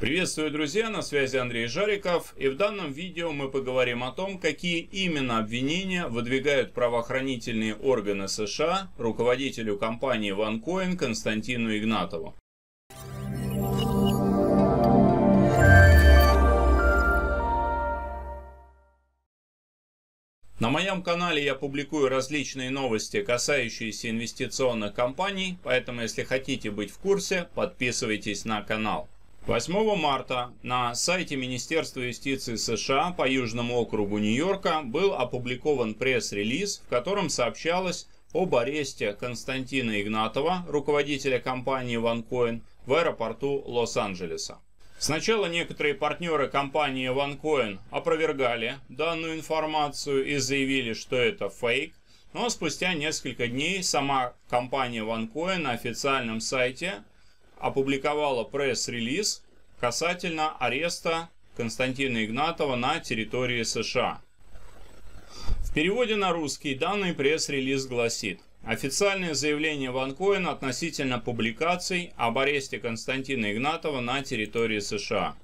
Приветствую, друзья, на связи Андрей Жариков, и в данном видео мы поговорим о том, какие именно обвинения выдвигают правоохранительные органы США руководителю компании OneCoin Константину Игнатову. На моем канале я публикую различные новости, касающиеся инвестиционных компаний, поэтому если хотите быть в курсе, подписывайтесь на канал. 8 марта на сайте Министерства юстиции США по Южному округу Нью-Йорка был опубликован пресс-релиз, в котором сообщалось об аресте Константина Игнатова, руководителя компании OneCoin, в аэропорту Лос-Анджелеса. Сначала некоторые партнеры компании OneCoin опровергали данную информацию и заявили, что это фейк, но спустя несколько дней сама компания OneCoin на официальном сайте опубликовала пресс-релиз касательно ареста Константина Игнатова на территории США. В переводе на русский данный пресс-релиз гласит: официальное заявление OneCoin относительно публикаций об аресте Константина Игнатова на территории США.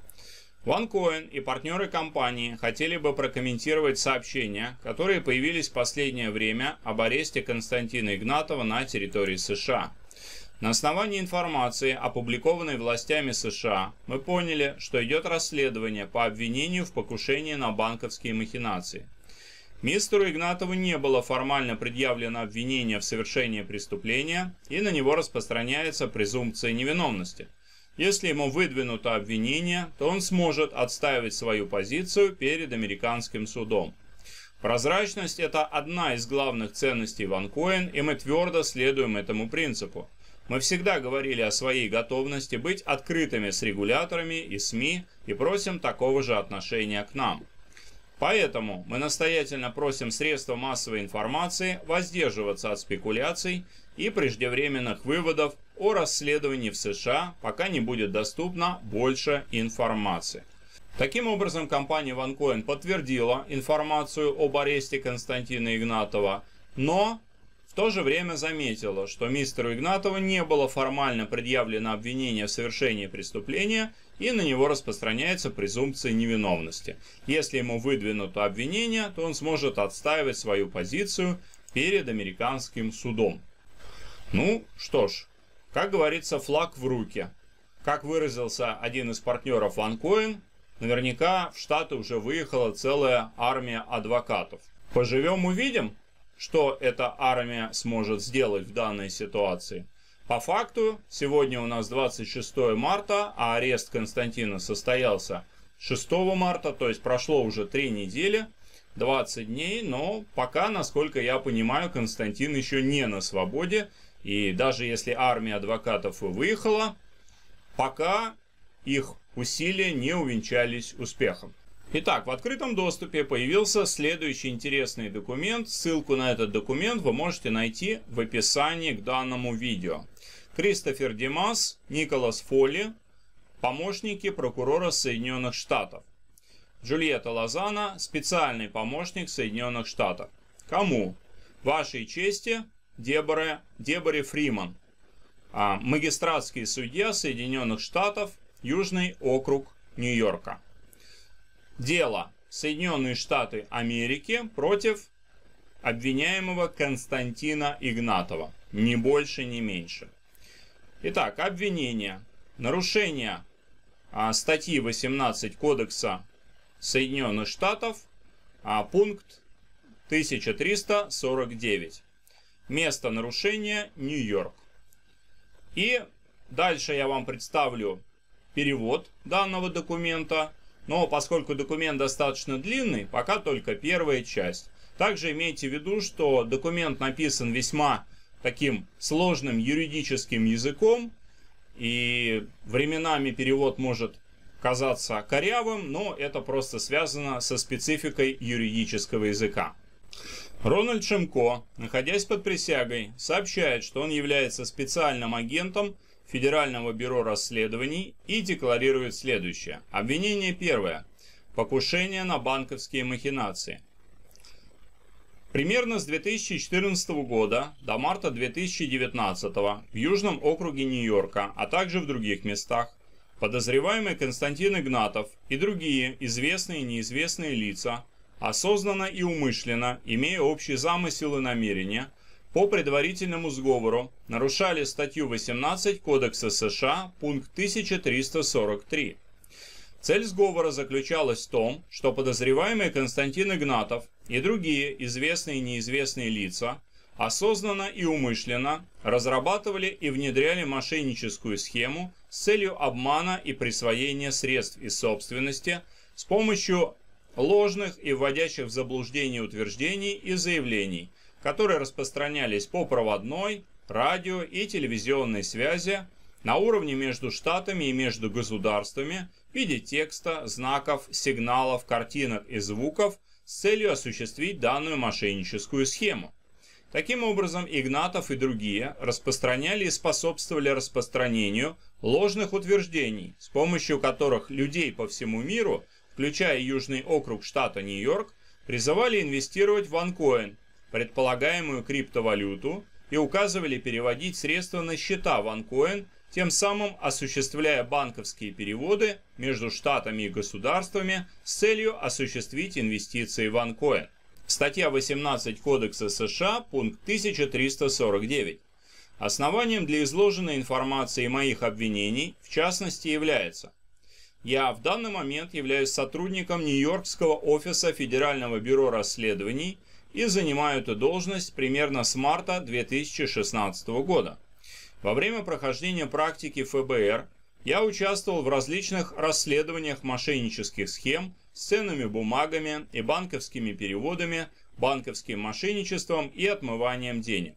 OneCoin и партнеры компании хотели бы прокомментировать сообщения, которые появились в последнее время об аресте Константина Игнатова на территории США. На основании информации, опубликованной властями США, мы поняли, что идет расследование по обвинению в покушении на банковские махинации. Мистеру Игнатову не было формально предъявлено обвинение в совершении преступления, и на него распространяется презумпция невиновности. Если ему выдвинуто обвинение, то он сможет отстаивать свою позицию перед американским судом. Прозрачность – это одна из главных ценностей OneCoin, и мы твердо следуем этому принципу. Мы всегда говорили о своей готовности быть открытыми с регуляторами и СМИ и просим такого же отношения к нам. Поэтому мы настоятельно просим средства массовой информации воздерживаться от спекуляций и преждевременных выводов о расследовании в США, пока не будет доступно больше информации. Таким образом, компания OneCoin подтвердила информацию об аресте Константина Игнатова, но в то же время заметила, что мистеру Игнатову не было формально предъявлено обвинение в совершении преступления, и на него распространяется презумпция невиновности. Если ему выдвинуто обвинение, то он сможет отстаивать свою позицию перед американским судом. Ну что ж, как говорится, флаг в руки. Как выразился один из партнеров OneCoin, наверняка в Штаты уже выехала целая армия адвокатов. Поживем, увидим, что эта армия сможет сделать в данной ситуации. По факту, сегодня у нас 26 марта, а арест Константина состоялся 6 марта, то есть прошло уже 3 недели, 20 дней, но пока, насколько я понимаю, Константин еще не на свободе, и даже если армия адвокатов и выехала, пока их усилия не увенчались успехом. Итак, в открытом доступе появился следующий интересный документ. Ссылку на этот документ вы можете найти в описании к данному видео. Кристофер Димас, Николас Фоли, помощники прокурора Соединенных Штатов. Джульетта Лазана, специальный помощник Соединенных Штатов. Кому? Вашей чести, Деборе Фриман, магистратский судья Соединенных Штатов, Южный округ Нью-Йорка. Дело Соединенные Штаты Америки против обвиняемого Константина Игнатова. Ни больше, ни меньше. Итак, обвинение. Нарушение статьи 18 Кодекса Соединенных Штатов, пункт 1349. Место нарушения Нью-Йорк. И дальше я вам представлю перевод данного документа. Но поскольку документ достаточно длинный, пока только первая часть. Также имейте в виду, что документ написан весьма таким сложным юридическим языком, и временами перевод может казаться корявым, но это просто связано со спецификой юридического языка. Рональд Шемко, находясь под присягой, сообщает, что он является специальным агентом Федерального бюро расследований и декларирует следующее. Обвинение первое. Покушение на банковские махинации. Примерно с 2014 года до марта 2019 в Южном округе Нью-Йорка, а также в других местах, Подозреваемый Константин Игнатов и другие известные и неизвестные лица осознанно и умышленно, имея общий замысел и намерения, по предварительному сговору нарушали статью 18 Кодекса США, пункт 1343. Цель сговора заключалась в том, что подозреваемый Константин Игнатов и другие известные и неизвестные лица осознанно и умышленно разрабатывали и внедряли мошенническую схему с целью обмана и присвоения средств и собственности с помощью ложных и вводящих в заблуждение утверждений и заявлений, которые распространялись по проводной, радио и телевизионной связи на уровне между штатами и между государствами в виде текста, знаков, сигналов, картинок и звуков с целью осуществить данную мошенническую схему. Таким образом, Игнатов и другие распространяли и способствовали распространению ложных утверждений, с помощью которых людей по всему миру, включая Южный округ штата Нью-Йорк, призывали инвестировать в OneCoin, предполагаемую криптовалюту, и указывали переводить средства на счета OneCoin, тем самым осуществляя банковские переводы между штатами и государствами с целью осуществить инвестиции в OneCoin. Статья 18 Кодекса США, пункт 1349. Основанием для изложенной информации моих обвинений, в частности, является: я в данный момент являюсь сотрудником Нью-Йоркского офиса Федерального бюро расследований и занимаю эту должность примерно с марта 2016 года. Во время прохождения практики ФБР я участвовал в различных расследованиях мошеннических схем с ценными бумагами и банковскими переводами, банковским мошенничеством и отмыванием денег.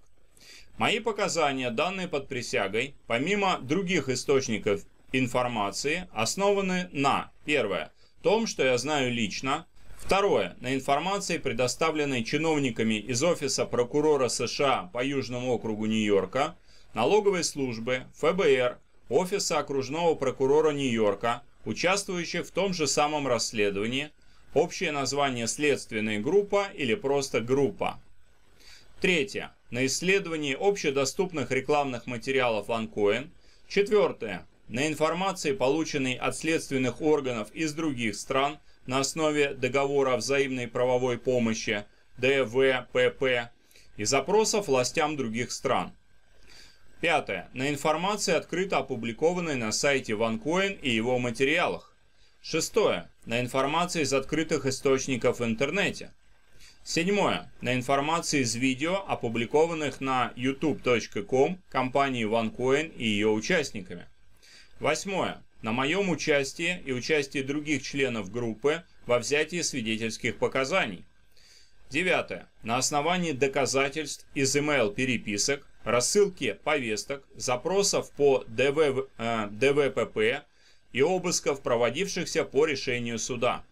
Мои показания, данные под присягой, помимо других источников информации, основаны на: первое, том, что я знаю лично; второе, на информации, предоставленной чиновниками из Офиса прокурора США по Южному округу Нью-Йорка, налоговой службы, ФБР, Офиса окружного прокурора Нью-Йорка, участвующих в том же самом расследовании, общее название «следственная группа» или просто «группа». Третье, на исследовании общедоступных рекламных материалов OneCoin. Четвертое, на информации, полученной от следственных органов из других стран на основе договора о взаимной правовой помощи ДВПП и запросов властям других стран. Пятое, на информации, открыто опубликованной на сайте OneCoin и его материалах. Шестое, на информации из открытых источников в интернете. Седьмое, на информации из видео, опубликованных на youtube.com компанией OneCoin и ее участниками. Восьмое, на моем участии и участии других членов группы во взятии свидетельских показаний. Девятое, на основании доказательств из email-переписок, рассылки повесток, запросов по ДВПП и обысков, проводившихся по решению суда.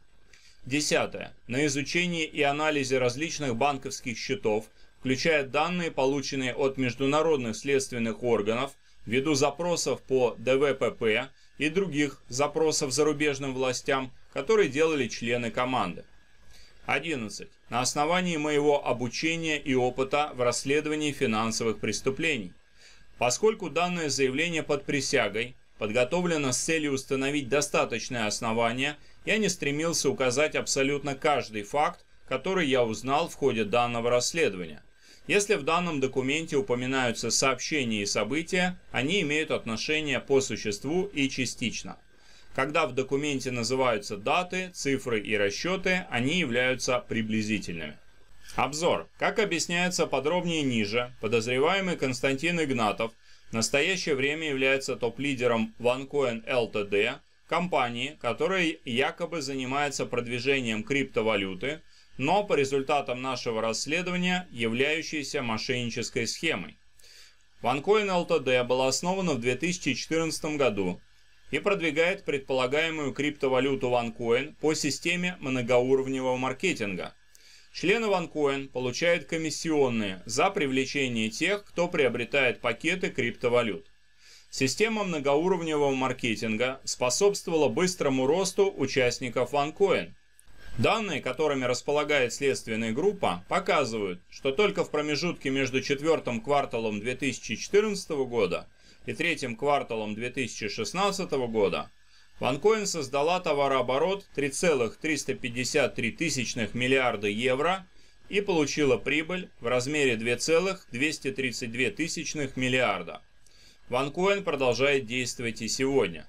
Десятое, на изучении и анализе различных банковских счетов, включая данные, полученные от международных следственных органов, ввиду запросов по ДВПП и других запросов зарубежным властям, которые делали члены команды. 11. На основании моего обучения и опыта в расследовании финансовых преступлений. Поскольку данное заявление под присягой подготовлено с целью установить достаточное основание, я не стремился указать абсолютно каждый факт, который я узнал в ходе данного расследования. Если в данном документе упоминаются сообщения и события, они имеют отношение по существу и частично. Когда в документе называются даты, цифры и расчеты, они являются приблизительными. Обзор. Как объясняется подробнее ниже, подозреваемый Константин Игнатов в настоящее время является топ-лидером OneCoin Ltd., компании, которая якобы занимается продвижением криптовалюты, но по результатам нашего расследования являющейся мошеннической схемой. OneCoin Ltd. была основана в 2014 году и продвигает предполагаемую криптовалюту OneCoin по системе многоуровневого маркетинга. Члены OneCoin получают комиссионные за привлечение тех, кто приобретает пакеты криптовалют. Система многоуровневого маркетинга способствовала быстрому росту участников OneCoin. Данные, которыми располагает следственная группа, показывают, что только в промежутке между четвертым кварталом 2014 года и третьим кварталом 2016 года OneCoin создала товарооборот 3,353 миллиарда евро и получила прибыль в размере 2,232 миллиарда. OneCoin продолжает действовать и сегодня.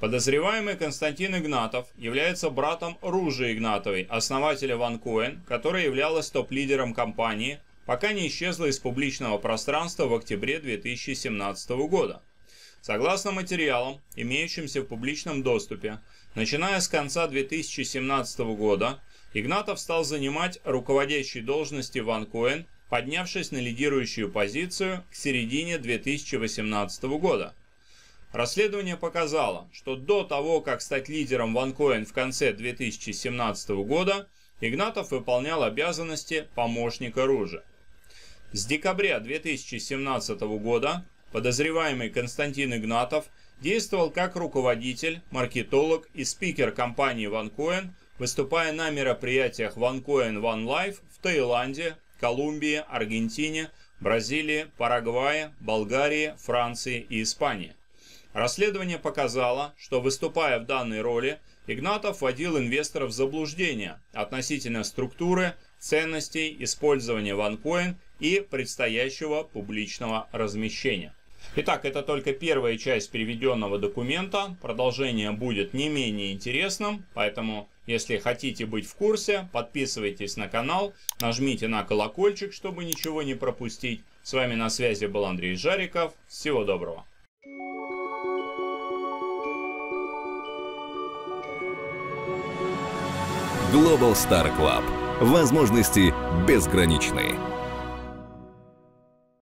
Подозреваемый Константин Игнатов является братом Ружи Игнатовой, основателя OneCoin, которая являлась топ-лидером компании, пока не исчезла из публичного пространства в октябре 2017 года. Согласно материалам, имеющимся в публичном доступе, начиная с конца 2017 года, Игнатов стал занимать руководящие должности в OneCoin, поднявшись на лидирующую позицию к середине 2018 года. Расследование показало, что до того, как стать лидером OneCoin в конце 2017 года, Игнатов выполнял обязанности помощника Ружи. С декабря 2017 года подозреваемый Константин Игнатов действовал как руководитель, маркетолог и спикер компании OneCoin, выступая на мероприятиях OneCoin OneLife в Таиланде, Колумбии, Аргентине, Бразилии, Парагвае, Болгарии, Франции и Испании. Расследование показало, что, выступая в данной роли, Игнатов вводил инвесторов в заблуждение относительно структуры, ценностей, использования OneCoin и предстоящего публичного размещения. Итак, это только первая часть переведенного документа. Продолжение будет не менее интересным, поэтому, если хотите быть в курсе, подписывайтесь на канал, нажмите на колокольчик, чтобы ничего не пропустить. С вами на связи был Андрей Жариков. Всего доброго. Global Star Club. Возможности безграничны.